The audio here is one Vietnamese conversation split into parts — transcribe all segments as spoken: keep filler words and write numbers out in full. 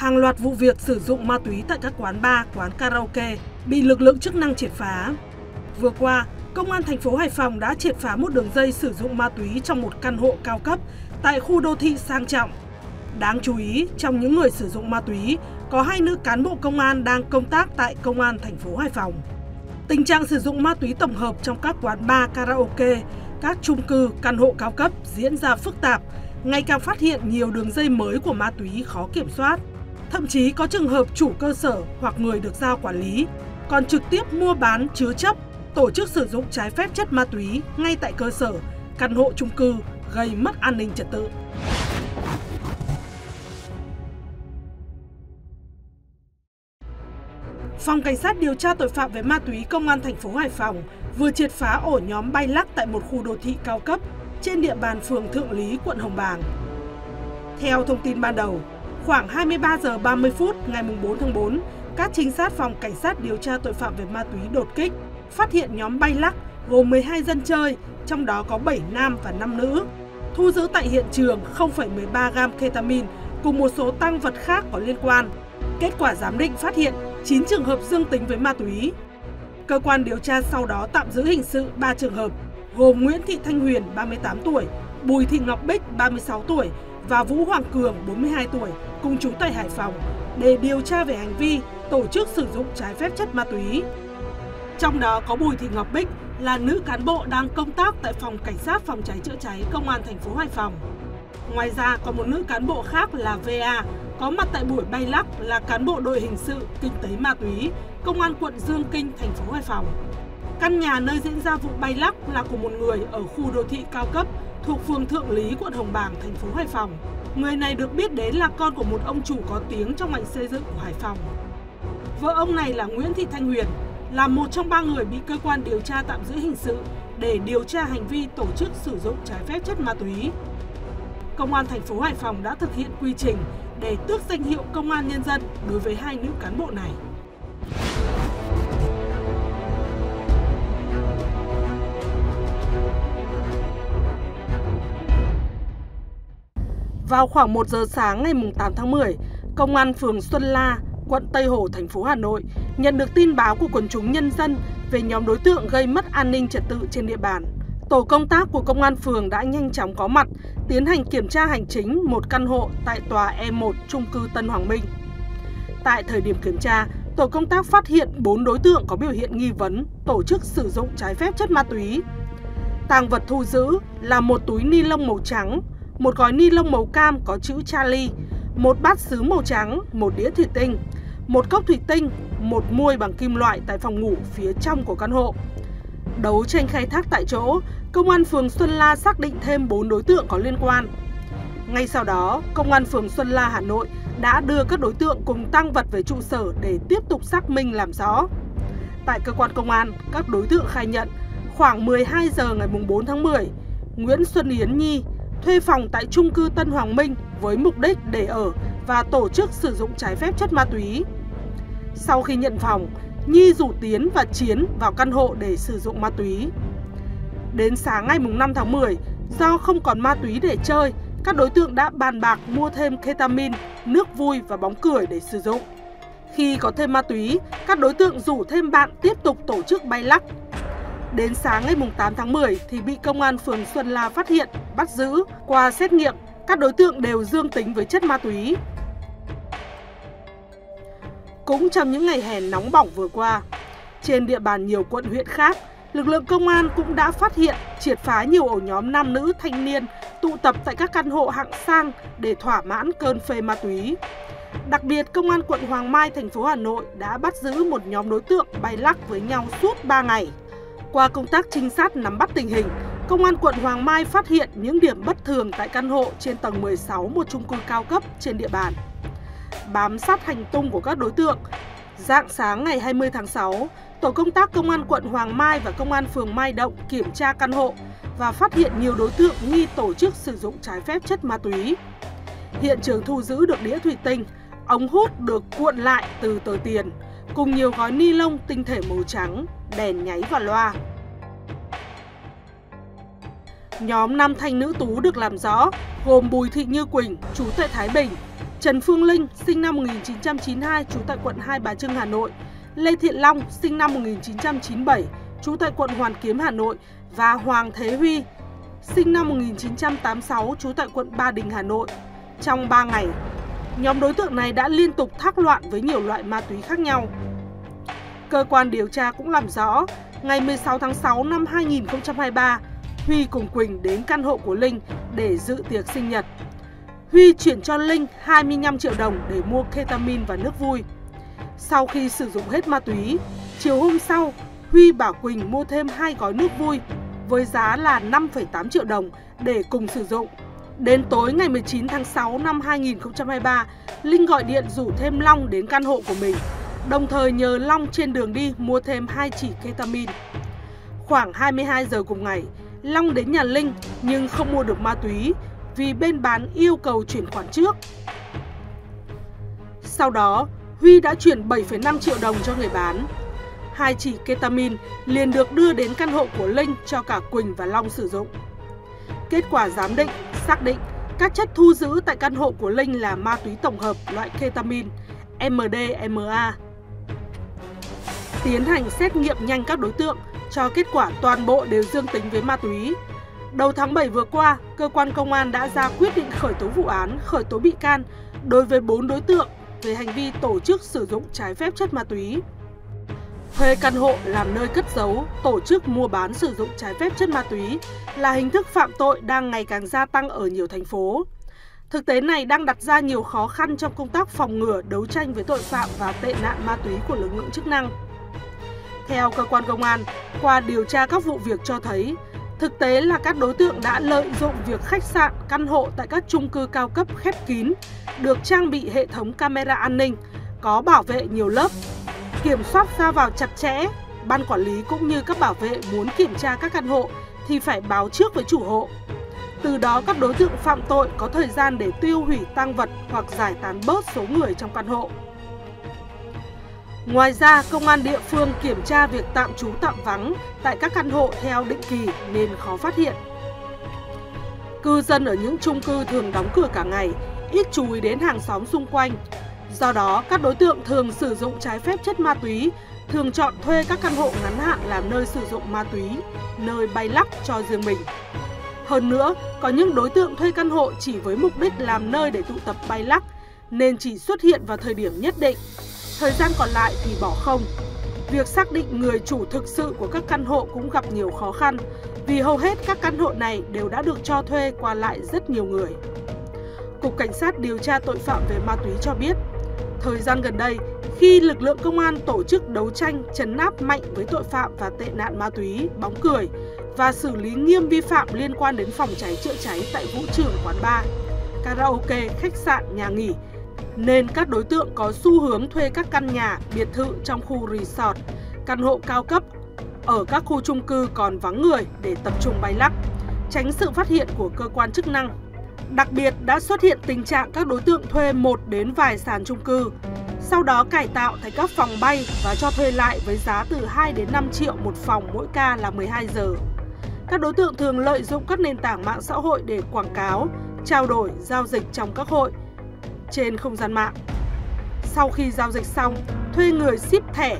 hàng loạt vụ việc sử dụng ma túy tại các quán bar, quán karaoke bị lực lượng chức năng triệt phá. Vừa qua, Công an thành phố Hải Phòng đã triệt phá một đường dây sử dụng ma túy trong một căn hộ cao cấp tại khu đô thị sang trọng. Đáng chú ý, trong những người sử dụng ma túy, có hai nữ cán bộ công an đang công tác tại Công an thành phố Hải Phòng. Tình trạng sử dụng ma túy tổng hợp trong các quán bar, karaoke, các chung cư, căn hộ cao cấp diễn ra phức tạp, ngày càng phát hiện nhiều đường dây mới của ma túy khó kiểm soát. Thậm chí có trường hợp chủ cơ sở hoặc người được giao quản lý còn trực tiếp mua bán, chứa chấp, tổ chức sử dụng trái phép chất ma túy ngay tại cơ sở, căn hộ chung cư, gây mất an ninh trật tự. Phòng Cảnh sát điều tra tội phạm về ma túy Công an thành phố Hải Phòng vừa triệt phá ổ nhóm bay lắc tại một khu đô thị cao cấp trên địa bàn phường Thượng Lý, quận Hồng Bàng. Theo thông tin ban đầu, khoảng hai mươi ba giờ ba mươi phút ngày bốn tháng tư, các trinh sát Phòng Cảnh sát điều tra tội phạm về ma túy đột kích, phát hiện nhóm bay lắc gồm mười hai dân chơi, trong đó có bảy nam và năm nữ, thu giữ tại hiện trường không phẩy mười ba gam ketamine cùng một số tăng vật khác có liên quan. Kết quả giám định phát hiện chín trường hợp dương tính với ma túy. Cơ quan điều tra sau đó tạm giữ hình sự ba trường hợp, gồm Nguyễn Thị Thanh Huyền, ba mươi tám tuổi, Bùi Thị Ngọc Bích, ba mươi sáu tuổi và Vũ Hoàng Cường, bốn mươi hai tuổi, cùng trú tại Hải Phòng, để điều tra về hành vi tổ chức sử dụng trái phép chất ma túy. Trong đó có Bùi Thị Ngọc Bích là nữ cán bộ đang công tác tại Phòng Cảnh sát phòng cháy chữa cháy Công an thành phố Hải Phòng. Ngoài ra có một nữ cán bộ khác là vê a có mặt tại buổi bay lắc là cán bộ đội hình sự kinh tế ma túy Công an quận Dương Kinh, thành phố Hải Phòng. Căn nhà nơi diễn ra vụ bay lắc là của một người ở khu đô thị cao cấp thuộc phường Thượng Lý, quận Hồng Bàng, thành phố Hải Phòng. Người này được biết đến là con của một ông chủ có tiếng trong ngành xây dựng của Hải Phòng. Vợ ông này là Nguyễn Thị Thanh Huyền, là một trong ba người bị cơ quan điều tra tạm giữ hình sự để điều tra hành vi tổ chức sử dụng trái phép chất ma túy. Công an thành phố Hải Phòng đã thực hiện quy trình để tước danh hiệu công an nhân dân đối với hai nữ cán bộ này. Vào khoảng một giờ sáng ngày tám tháng mười, Công an phường Xuân La, quận Tây Hồ, thành phố Hà Nội nhận được tin báo của quần chúng nhân dân về nhóm đối tượng gây mất an ninh trật tự trên địa bàn. Tổ công tác của Công an phường đã nhanh chóng có mặt, tiến hành kiểm tra hành chính một căn hộ tại tòa E một chung cư Tân Hoàng Minh. Tại thời điểm kiểm tra, tổ công tác phát hiện bốn đối tượng có biểu hiện nghi vấn tổ chức sử dụng trái phép chất ma túy. Tàng vật thu giữ là một túi ni lông màu trắng, một gói ni lông màu cam có chữ Charlie, một bát sứ màu trắng, một đĩa thủy tinh, một cốc thủy tinh, một muôi bằng kim loại tại phòng ngủ phía trong của căn hộ. Đấu tranh khai thác tại chỗ, Công an phường Xuân La xác định thêm bốn đối tượng có liên quan. Ngay sau đó, Công an phường Xuân La, Hà Nội đã đưa các đối tượng cùng tang vật về trụ sở để tiếp tục xác minh làm rõ. Tại cơ quan công an, các đối tượng khai nhận khoảng mười hai giờ ngày bốn tháng mười, Nguyễn Xuân Yến Nhi thuê phòng tại chung cư Tân Hoàng Minh với mục đích để ở và tổ chức sử dụng trái phép chất ma túy. Sau khi nhận phòng, Nhi rủ Tiến và Chiến vào căn hộ để sử dụng ma túy. Đến sáng ngày năm tháng mười, do không còn ma túy để chơi, các đối tượng đã bàn bạc mua thêm ketamine, nước vui và bóng cười để sử dụng. Khi có thêm ma túy, các đối tượng rủ thêm bạn tiếp tục tổ chức bay lắc. Đến sáng ngày tám tháng mười thì bị Công an phường Xuân La phát hiện, bắt giữ. Qua xét nghiệm, các đối tượng đều dương tính với chất ma túy. Cũng trong những ngày hè nóng bỏng vừa qua, trên địa bàn nhiều quận huyện khác, lực lượng công an cũng đã phát hiện, triệt phá nhiều ổ nhóm nam nữ thanh niên tụ tập tại các căn hộ hạng sang để thỏa mãn cơn phê ma túy. Đặc biệt, Công an quận Hoàng Mai, thành phố Hà Nội đã bắt giữ một nhóm đối tượng bay lắc với nhau suốt ba ngày. Qua công tác trinh sát nắm bắt tình hình, Công an quận Hoàng Mai phát hiện những điểm bất thường tại căn hộ trên tầng mười sáu một chung cư cao cấp trên địa bàn. Bám sát hành tung của các đối tượng, rạng sáng ngày hai mươi tháng sáu, tổ công tác Công an quận Hoàng Mai và Công an phường Mai Động kiểm tra căn hộ và phát hiện nhiều đối tượng nghi tổ chức sử dụng trái phép chất ma túy. Hiện trường thu giữ được đĩa thủy tinh, ống hút được cuộn lại từ tờ tiền, cùng nhiều gói ni lông tinh thể màu trắng, đèn nháy và loa. Nhóm nam thanh nữ tú được làm rõ gồm Bùi Thị Như Quỳnh, trú tại Thái Bình, Trần Phương Linh sinh năm một nghìn chín trăm chín mươi hai trú tại quận Hai Bà Trưng, Hà Nội, Lê Thiện Long sinh năm một nghìn chín trăm chín mươi bảy trú tại quận Hoàn Kiếm, Hà Nội và Hoàng Thế Huy sinh năm một nghìn chín trăm tám mươi sáu trú tại quận Ba Đình, Hà Nội. Trong ba ngày, nhóm đối tượng này đã liên tục thác loạn với nhiều loại ma túy khác nhau. Cơ quan điều tra cũng làm rõ, ngày mười sáu tháng sáu năm hai nghìn không trăm hai mươi ba, Huy cùng Quỳnh đến căn hộ của Linh để dự tiệc sinh nhật. Huy chuyển cho Linh hai mươi lăm triệu đồng để mua ketamine và nước vui. Sau khi sử dụng hết ma túy, chiều hôm sau, Huy bảo Quỳnh mua thêm hai gói nước vui với giá là năm phẩy tám triệu đồng để cùng sử dụng. Đến tối ngày mười chín tháng sáu năm hai nghìn không trăm hai mươi ba, Linh gọi điện rủ thêm Long đến căn hộ của mình, đồng thời nhờ Long trên đường đi mua thêm hai chỉ ketamine. Khoảng hai mươi hai giờ cùng ngày, Long đến nhà Linh nhưng không mua được ma túy vì bên bán yêu cầu chuyển khoản trước. Sau đó, Huy đã chuyển bảy phẩy năm triệu đồng cho người bán. Hai chỉ ketamine liền được đưa đến căn hộ của Linh cho cả Quỳnh và Long sử dụng. Kết quả giám định xác định các chất thu giữ tại căn hộ của Linh là ma túy tổng hợp loại ketamine em đê em a. Tiến hành xét nghiệm nhanh các đối tượng, cho kết quả toàn bộ đều dương tính với ma túy. Đầu tháng bảy vừa qua, cơ quan công an đã ra quyết định khởi tố vụ án, khởi tố bị can đối với bốn đối tượng về hành vi tổ chức sử dụng trái phép chất ma túy, thuê căn hộ làm nơi cất giấu, tổ chức mua bán sử dụng trái phép chất ma túy là hình thức phạm tội đang ngày càng gia tăng ở nhiều thành phố. Thực tế này đang đặt ra nhiều khó khăn trong công tác phòng ngừa, đấu tranh với tội phạm và tệ nạn ma túy của lực lượng chức năng. Theo cơ quan công an, qua điều tra các vụ việc cho thấy, thực tế là các đối tượng đã lợi dụng việc khách sạn, căn hộ tại các chung cư cao cấp khép kín, được trang bị hệ thống camera an ninh, có bảo vệ nhiều lớp, kiểm soát ra vào chặt chẽ. Ban quản lý cũng như các bảo vệ muốn kiểm tra các căn hộ thì phải báo trước với chủ hộ. Từ đó các đối tượng phạm tội có thời gian để tiêu hủy tang vật hoặc giải tán bớt số người trong căn hộ. Ngoài ra, công an địa phương kiểm tra việc tạm trú tạm vắng tại các căn hộ theo định kỳ nên khó phát hiện. Cư dân ở những chung cư thường đóng cửa cả ngày, ít chú ý đến hàng xóm xung quanh. Do đó, các đối tượng thường sử dụng trái phép chất ma túy, thường chọn thuê các căn hộ ngắn hạn làm nơi sử dụng ma túy, nơi bay lắc cho riêng mình. Hơn nữa, có những đối tượng thuê căn hộ chỉ với mục đích làm nơi để tụ tập bay lắc, nên chỉ xuất hiện vào thời điểm nhất định, thời gian còn lại thì bỏ không. Việc xác định người chủ thực sự của các căn hộ cũng gặp nhiều khó khăn, vì hầu hết các căn hộ này đều đã được cho thuê qua lại rất nhiều người. Cục Cảnh sát điều tra tội phạm về ma túy cho biết, thời gian gần đây, khi lực lượng công an tổ chức đấu tranh trấn áp mạnh với tội phạm và tệ nạn ma túy, bóng cười và xử lý nghiêm vi phạm liên quan đến phòng cháy chữa cháy tại vũ trường, quán bar, karaoke, khách sạn, nhà nghỉ, nên các đối tượng có xu hướng thuê các căn nhà, biệt thự trong khu resort, căn hộ cao cấp ở các khu chung cư còn vắng người để tập trung bay lắc, tránh sự phát hiện của cơ quan chức năng. Đặc biệt đã xuất hiện tình trạng các đối tượng thuê một đến vài sàn chung cư, sau đó cải tạo thành các phòng bay và cho thuê lại với giá từ hai đến năm triệu một phòng, mỗi ca là mười hai giờ. Các đối tượng thường lợi dụng các nền tảng mạng xã hội để quảng cáo, trao đổi, giao dịch trong các hội trên không gian mạng. Sau khi giao dịch xong, thuê người ship thẻ,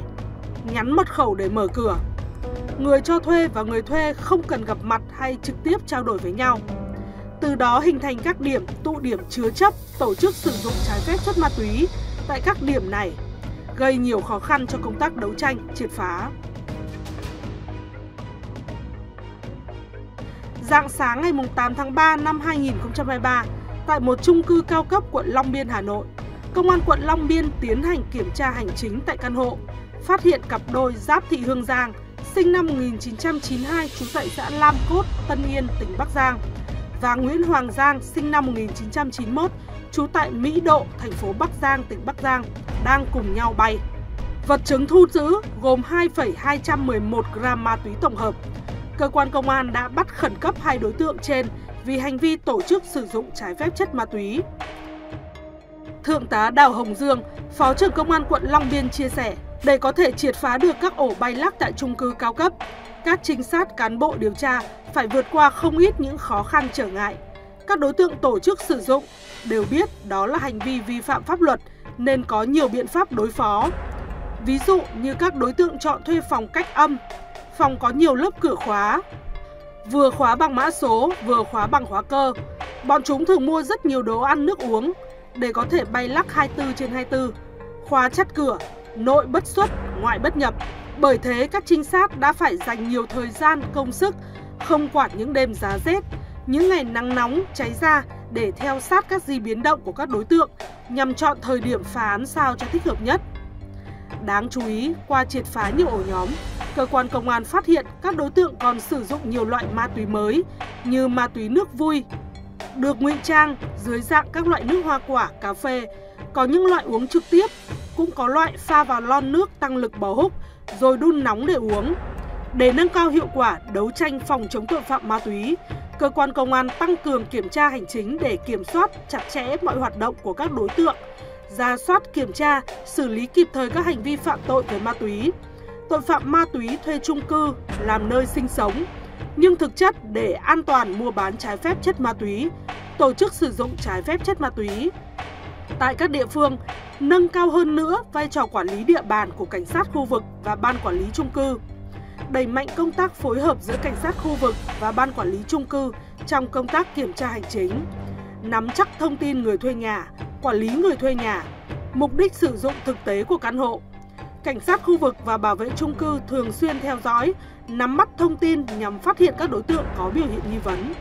nhắn mật khẩu để mở cửa. Người cho thuê và người thuê không cần gặp mặt hay trực tiếp trao đổi với nhau. Từ đó hình thành các điểm, tụ điểm chứa chấp, tổ chức sử dụng trái phép chất ma túy tại các điểm này, gây nhiều khó khăn cho công tác đấu tranh, triệt phá. Rạng sáng ngày tám tháng ba năm hai nghìn không trăm hai mươi ba, tại một chung cư cao cấp quận Long Biên, Hà Nội, Công an quận Long Biên tiến hành kiểm tra hành chính tại căn hộ, phát hiện cặp đôi Giáp Thị Hương Giang, sinh năm một nghìn chín trăm chín mươi hai, trú tại xã Lam Cốt, Tân Yên, tỉnh Bắc Giang, và Nguyễn Hoàng Giang, sinh năm một nghìn chín trăm chín mươi mốt, trú tại Mỹ Độ, thành phố Bắc Giang, tỉnh Bắc Giang, đang cùng nhau bay. Vật chứng thu giữ gồm hai phẩy hai một một gam ma túy tổng hợp. Cơ quan công an đã bắt khẩn cấp hai đối tượng trên vì hành vi tổ chức sử dụng trái phép chất ma túy. Thượng tá Đào Hồng Dương, Phó trưởng Công an quận Long Biên chia sẻ, để có thể triệt phá được các ổ bay lắc tại chung cư cao cấp, các trinh sát, cán bộ điều tra phải vượt qua không ít những khó khăn trở ngại. các đối tượng tổ chức sử dụng đều biết đó là hành vi vi phạm pháp luật nên có nhiều biện pháp đối phó. Ví dụ như các đối tượng chọn thuê phòng cách âm, phòng có nhiều lớp cửa khóa, vừa khóa bằng mã số, vừa khóa bằng khóa cơ. Bọn chúng thường mua rất nhiều đồ ăn nước uống để có thể bay lắc hai mươi tư trên hai mươi tư, khóa chặt cửa, nội bất xuất, ngoại bất nhập. Bởi thế các trinh sát đã phải dành nhiều thời gian, công sức, không quản những đêm giá rét, những ngày nắng nóng, cháy ra để theo sát các di biến động của các đối tượng nhằm chọn thời điểm phá án sao cho thích hợp nhất. Đáng chú ý, qua triệt phá nhiều ổ nhóm, cơ quan công an phát hiện các đối tượng còn sử dụng nhiều loại ma túy mới như ma túy nước vui, được ngụy trang dưới dạng các loại nước hoa quả, cà phê, có những loại uống trực tiếp, cũng có loại pha vào lon nước tăng lực bò húc rồi đun nóng để uống. Để nâng cao hiệu quả đấu tranh phòng chống tội phạm ma túy, cơ quan công an tăng cường kiểm tra hành chính để kiểm soát chặt chẽ mọi hoạt động của các đối tượng, ra soát kiểm tra, xử lý kịp thời các hành vi phạm tội về ma túy. Tội phạm ma túy thuê chung cư, làm nơi sinh sống, nhưng thực chất để an toàn mua bán trái phép chất ma túy, tổ chức sử dụng trái phép chất ma túy. Tại các địa phương, nâng cao hơn nữa vai trò quản lý địa bàn của cảnh sát khu vực và ban quản lý chung cư. Đẩy mạnh công tác phối hợp giữa cảnh sát khu vực và ban quản lý chung cư trong công tác kiểm tra hành chính. Nắm chắc thông tin người thuê nhà, quản lý người thuê nhà, mục đích sử dụng thực tế của căn hộ. Cảnh sát khu vực và bảo vệ chung cư thường xuyên theo dõi, nắm bắt thông tin nhằm phát hiện các đối tượng có biểu hiện nghi vấn.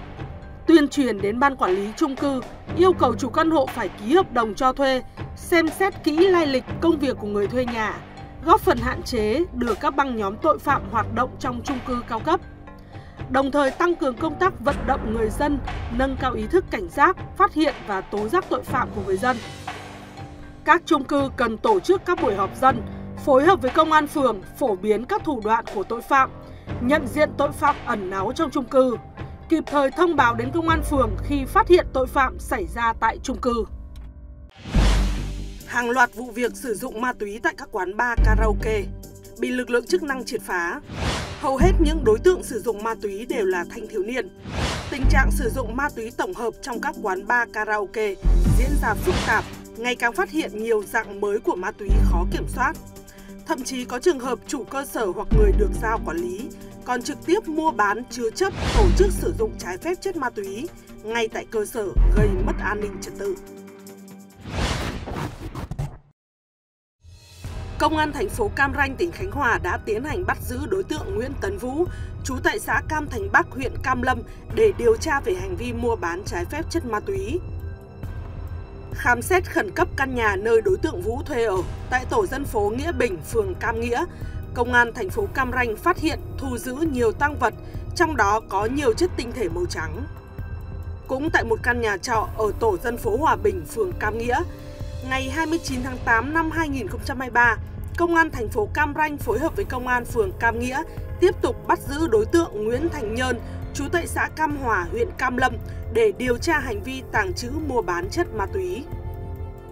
Tuyên truyền đến ban quản lý chung cư, yêu cầu chủ căn hộ phải ký hợp đồng cho thuê, xem xét kỹ lai lịch công việc của người thuê nhà, góp phần hạn chế được các băng nhóm tội phạm hoạt động trong chung cư cao cấp. Đồng thời tăng cường công tác vận động người dân, nâng cao ý thức cảnh giác, phát hiện và tố giác tội phạm của người dân. Các chung cư cần tổ chức các buổi họp dân, phối hợp với công an phường phổ biến các thủ đoạn của tội phạm, nhận diện tội phạm ẩn náu trong chung cư, kịp thời thông báo đến công an phường khi phát hiện tội phạm xảy ra tại chung cư. Hàng loạt vụ việc sử dụng ma túy tại các quán bar karaoke bị lực lượng chức năng triệt phá. Hầu hết những đối tượng sử dụng ma túy đều là thanh thiếu niên. Tình trạng sử dụng ma túy tổng hợp trong các quán bar karaoke diễn ra phức tạp, ngày càng phát hiện nhiều dạng mới của ma túy khó kiểm soát. Thậm chí có trường hợp chủ cơ sở hoặc người được giao quản lý còn trực tiếp mua bán, chứa chấp, tổ chức sử dụng trái phép chất ma túy ngay tại cơ sở, gây mất an ninh trật tự. Công an thành phố Cam Ranh, tỉnh Khánh Hòa đã tiến hành bắt giữ đối tượng Nguyễn Tấn Vũ, trú tại xã Cam Thành Bắc, huyện Cam Lâm để điều tra về hành vi mua bán trái phép chất ma túy. Khám xét khẩn cấp căn nhà nơi đối tượng Vũ thuê ở tại tổ dân phố Nghĩa Bình, phường Cam Nghĩa, Công an thành phố Cam Ranh phát hiện thu giữ nhiều tang vật, trong đó có nhiều chất tinh thể màu trắng. Cũng tại một căn nhà trọ ở tổ dân phố Hòa Bình, phường Cam Nghĩa, ngày hai mươi chín tháng tám năm hai nghìn không trăm hai mươi ba, Công an thành phố Cam Ranh phối hợp với Công an phường Cam Nghĩa tiếp tục bắt giữ đối tượng Nguyễn Thành Nhân, trú tại xã Cam Hòa, huyện Cam Lâm để điều tra hành vi tàng trữ mua bán chất ma túy.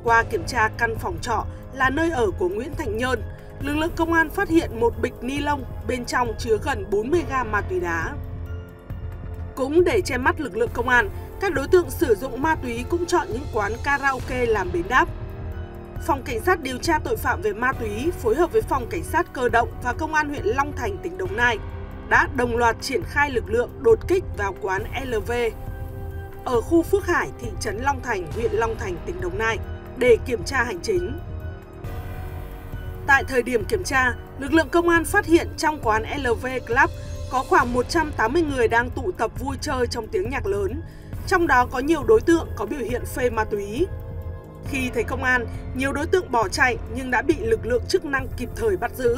Qua kiểm tra căn phòng trọ là nơi ở của Nguyễn Thành Nhân, lực lượng công an phát hiện một bịch ni lông bên trong chứa gần bốn mươi gam ma túy đá. Cũng để che mắt lực lượng công an, các đối tượng sử dụng ma túy cũng chọn những quán karaoke làm bến đáp. Phòng Cảnh sát điều tra tội phạm về ma túy phối hợp với Phòng Cảnh sát cơ động và Công an huyện Long Thành, tỉnh Đồng Nai đã đồng loạt triển khai lực lượng đột kích vào quán lờ vê ở khu Phước Hải, thị trấn Long Thành, huyện Long Thành, tỉnh Đồng Nai để kiểm tra hành chính. Tại thời điểm kiểm tra, lực lượng công an phát hiện trong quán lờ vê Club có khoảng một trăm tám mươi người đang tụ tập vui chơi trong tiếng nhạc lớn, trong đó có nhiều đối tượng có biểu hiện phê ma túy. Khi thấy công an, nhiều đối tượng bỏ chạy nhưng đã bị lực lượng chức năng kịp thời bắt giữ.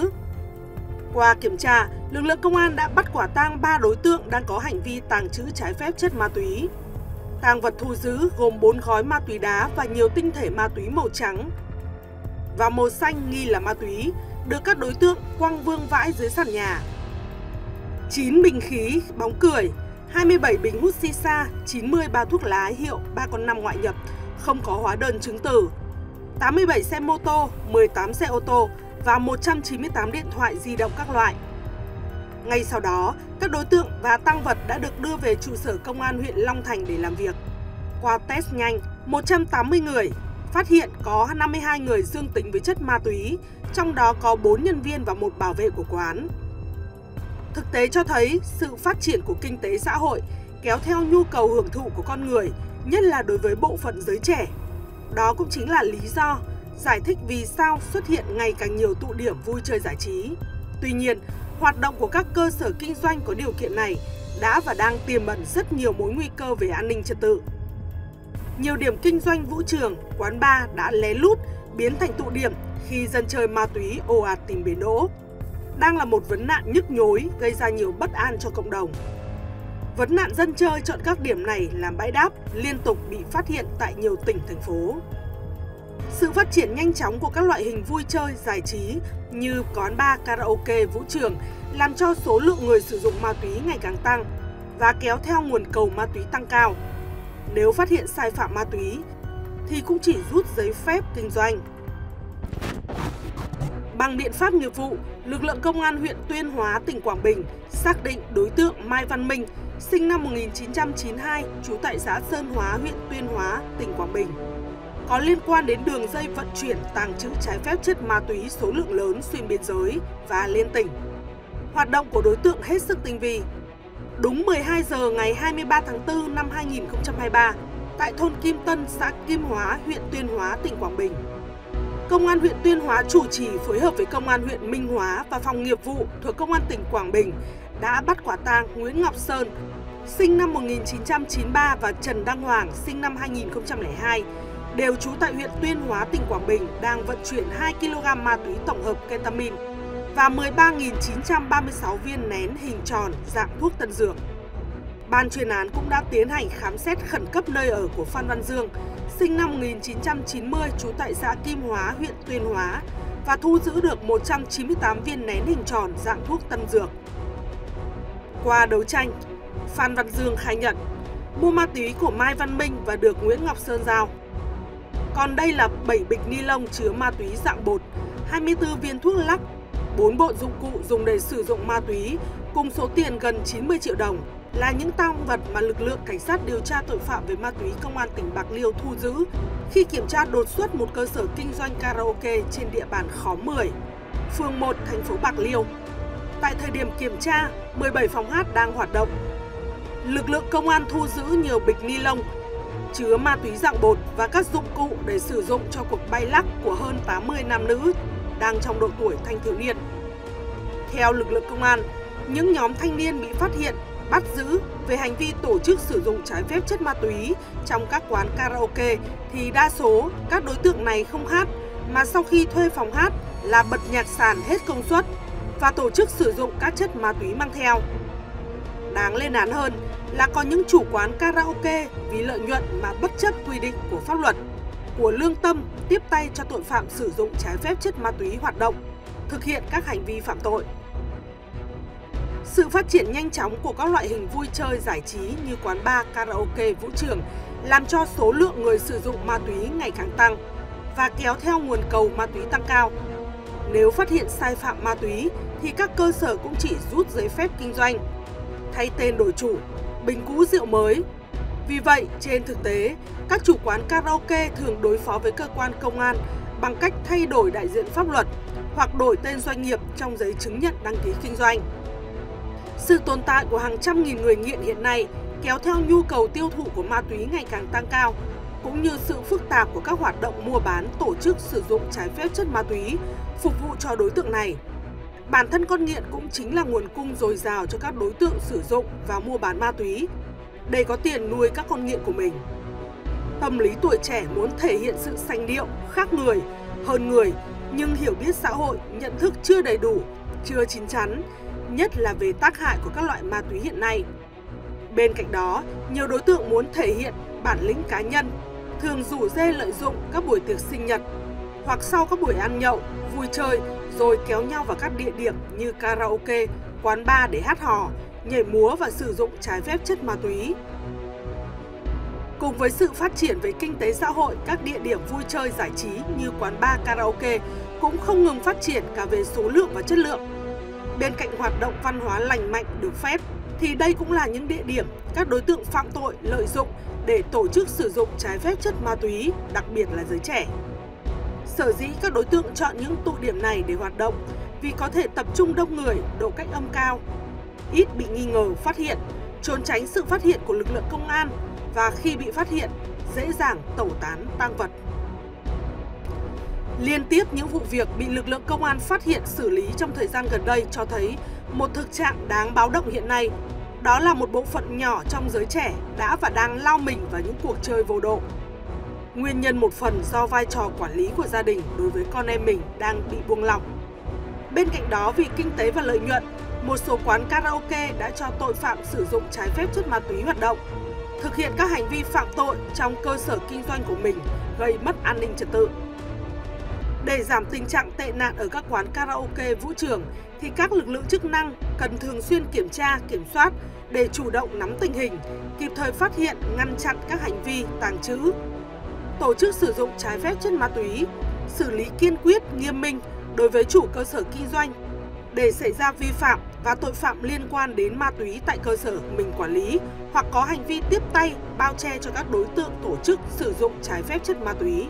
Qua kiểm tra, lực lượng công an đã bắt quả tang ba đối tượng đang có hành vi tàng trữ trái phép chất ma túy. Tang vật thu giữ gồm bốn gói ma túy đá và nhiều tinh thể ma túy màu trắng và màu xanh nghi là ma túy, được các đối tượng quăng vương vãi dưới sàn nhà. chín bình khí, bóng cười, hai mươi bảy bình hút xì xa, chín mươi bao thuốc lá hiệu ba con năm ngoại nhập, không có hóa đơn chứng từ, tám mươi bảy xe mô tô, mười tám xe ô tô và một trăm chín mươi tám điện thoại di động các loại. Ngay sau đó, các đối tượng và tang vật đã được đưa về trụ sở Công an huyện Long Thành để làm việc. Qua test nhanh một trăm tám mươi người, phát hiện có năm mươi hai người dương tính với chất ma túy, trong đó có bốn nhân viên và một bảo vệ của quán. Thực tế cho thấy sự phát triển của kinh tế xã hội kéo theo nhu cầu hưởng thụ của con người, nhất là đối với bộ phận giới trẻ. Đó cũng chính là lý do giải thích vì sao xuất hiện ngày càng nhiều tụ điểm vui chơi giải trí. Tuy nhiên, hoạt động của các cơ sở kinh doanh có điều kiện này đã và đang tiềm ẩn rất nhiều mối nguy cơ về an ninh trật tự. Nhiều điểm kinh doanh vũ trường, quán bar đã lén lút biến thành tụ điểm khi dân chơi ma túy ồ ạt tìm bến đỗ. Đang là một vấn nạn nhức nhối gây ra nhiều bất an cho cộng đồng. Vấn nạn dân chơi chọn các điểm này làm bãi đáp liên tục bị phát hiện tại nhiều tỉnh, thành phố. Sự phát triển nhanh chóng của các loại hình vui chơi, giải trí như quán bar, karaoke, vũ trường làm cho số lượng người sử dụng ma túy ngày càng tăng và kéo theo nguồn cầu ma túy tăng cao. Nếu phát hiện sai phạm ma túy thì cũng chỉ rút giấy phép kinh doanh. Bằng biện pháp nghiệp vụ, lực lượng công an huyện Tuyên Hóa, tỉnh Quảng Bình xác định đối tượng Mai Văn Minh, sinh năm một nghìn chín trăm chín mươi hai, trú tại xã Sơn Hóa, huyện Tuyên Hóa, tỉnh Quảng Bình, có liên quan đến đường dây vận chuyển tàng trữ trái phép chất ma túy số lượng lớn xuyên biên giới và liên tỉnh. Hoạt động của đối tượng hết sức tinh vi. Đúng mười hai giờ ngày hai mươi ba tháng tư năm hai nghìn không trăm hai mươi ba, tại thôn Kim Tân, xã Kim Hóa, huyện Tuyên Hóa, tỉnh Quảng Bình, Công an huyện Tuyên Hóa chủ trì phối hợp với Công an huyện Minh Hóa và phòng nghiệp vụ thuộc Công an tỉnh Quảng Bình đã bắt quả tang Nguyễn Ngọc Sơn, sinh năm một nghìn chín trăm chín mươi ba và Trần Đăng Hoàng, sinh năm hai nghìn không trăm lẻ hai, đều trú tại huyện Tuyên Hóa, tỉnh Quảng Bình, đang vận chuyển hai ki lô gam ma túy tổng hợp ketamin và mười ba nghìn chín trăm ba mươi sáu viên nén hình tròn dạng thuốc tân dược. Ban chuyên án cũng đã tiến hành khám xét khẩn cấp nơi ở của Phan Văn Dương, sinh năm một nghìn chín trăm chín mươi, trú tại xã Kim Hóa, huyện Tuyên Hóa, và thu giữ được một trăm chín mươi tám viên nén hình tròn dạng thuốc tân dược. Qua đấu tranh, Phan Văn Dương khai nhận mua ma túy của Mai Văn Minh và được Nguyễn Ngọc Sơn giao. Còn đây là bảy bịch ni lông chứa ma túy dạng bột, hai mươi tư viên thuốc lắc, bốn bộ dụng cụ dùng để sử dụng ma túy cùng số tiền gần chín mươi triệu đồng là những tang vật mà lực lượng cảnh sát điều tra tội phạm về ma túy Công an tỉnh Bạc Liêu thu giữ khi kiểm tra đột xuất một cơ sở kinh doanh karaoke trên địa bàn khóm mười, phường một, thành phố Bạc Liêu. Tại thời điểm kiểm tra, mười bảy phòng hát đang hoạt động. Lực lượng công an thu giữ nhiều bịch ni lông chứa ma túy dạng bột và các dụng cụ để sử dụng cho cuộc bay lắc của hơn tám mươi nam nữ đang trong độ tuổi thanh thiếu niên. Theo lực lượng công an, những nhóm thanh niên bị phát hiện, bắt giữ về hành vi tổ chức sử dụng trái phép chất ma túy trong các quán karaoke thì đa số các đối tượng này không hát, mà sau khi thuê phòng hát là bật nhạc sàn hết công suất và tổ chức sử dụng các chất ma túy mang theo. Đáng lên án hơn là có những chủ quán karaoke vì lợi nhuận mà bất chấp quy định của pháp luật, của lương tâm tiếp tay cho tội phạm sử dụng trái phép chất ma túy hoạt động, thực hiện các hành vi phạm tội. Sự phát triển nhanh chóng của các loại hình vui chơi giải trí như quán bar, karaoke, vũ trường làm cho số lượng người sử dụng ma túy ngày càng tăng và kéo theo nguồn cầu ma túy tăng cao. Nếu phát hiện sai phạm ma túy thì các cơ sở cũng chỉ rút giấy phép kinh doanh, thay tên đổi chủ, bình cũ rượu mới. Vì vậy, trên thực tế, các chủ quán karaoke thường đối phó với cơ quan công an bằng cách thay đổi đại diện pháp luật hoặc đổi tên doanh nghiệp trong giấy chứng nhận đăng ký kinh doanh. Sự tồn tại của hàng trăm nghìn người nghiện hiện nay kéo theo nhu cầu tiêu thụ của ma túy ngày càng tăng cao, cũng như sự phức tạp của các hoạt động mua bán, tổ chức sử dụng trái phép chất ma túy phục vụ cho đối tượng này. Bản thân con nghiện cũng chính là nguồn cung dồi dào cho các đối tượng sử dụng và mua bán ma túy để có tiền nuôi các con nghiện của mình. Tâm lý tuổi trẻ muốn thể hiện sự sành điệu, khác người, hơn người, nhưng hiểu biết xã hội, nhận thức chưa đầy đủ, chưa chín chắn, nhất là về tác hại của các loại ma túy hiện nay. Bên cạnh đó, nhiều đối tượng muốn thể hiện bản lĩnh cá nhân, thường rủ rê lợi dụng các buổi tiệc sinh nhật hoặc sau các buổi ăn nhậu, vui chơi rồi kéo nhau vào các địa điểm như karaoke, quán bar để hát hò, nhảy múa và sử dụng trái phép chất ma túy. Cùng với sự phát triển về kinh tế xã hội, các địa điểm vui chơi giải trí như quán bar, karaoke cũng không ngừng phát triển cả về số lượng và chất lượng. Bên cạnh hoạt động văn hóa lành mạnh được phép, thì đây cũng là những địa điểm các đối tượng phạm tội lợi dụng để tổ chức sử dụng trái phép chất ma túy, đặc biệt là giới trẻ. Sở dĩ các đối tượng chọn những tụ điểm này để hoạt động vì có thể tập trung đông người, độ cách âm cao, ít bị nghi ngờ phát hiện, trốn tránh sự phát hiện của lực lượng công an và khi bị phát hiện, dễ dàng tẩu tán tang vật. Liên tiếp những vụ việc bị lực lượng công an phát hiện xử lý trong thời gian gần đây cho thấy một thực trạng đáng báo động hiện nay, đó là một bộ phận nhỏ trong giới trẻ đã và đang lao mình vào những cuộc chơi vô độ. Nguyên nhân một phần do vai trò quản lý của gia đình đối với con em mình đang bị buông lỏng. Bên cạnh đó, vì kinh tế và lợi nhuận, một số quán karaoke đã cho tội phạm sử dụng trái phép chất ma túy hoạt động, thực hiện các hành vi phạm tội trong cơ sở kinh doanh của mình, gây mất an ninh trật tự. Để giảm tình trạng tệ nạn ở các quán karaoke vũ trường thì các lực lượng chức năng cần thường xuyên kiểm tra, kiểm soát để chủ động nắm tình hình, kịp thời phát hiện, ngăn chặn các hành vi tàng trữ, tổ chức sử dụng trái phép chất ma túy, xử lý kiên quyết, nghiêm minh đối với chủ cơ sở kinh doanh để xảy ra vi phạm và tội phạm liên quan đến ma túy tại cơ sở mình quản lý hoặc có hành vi tiếp tay, bao che cho các đối tượng tổ chức sử dụng trái phép chất ma túy.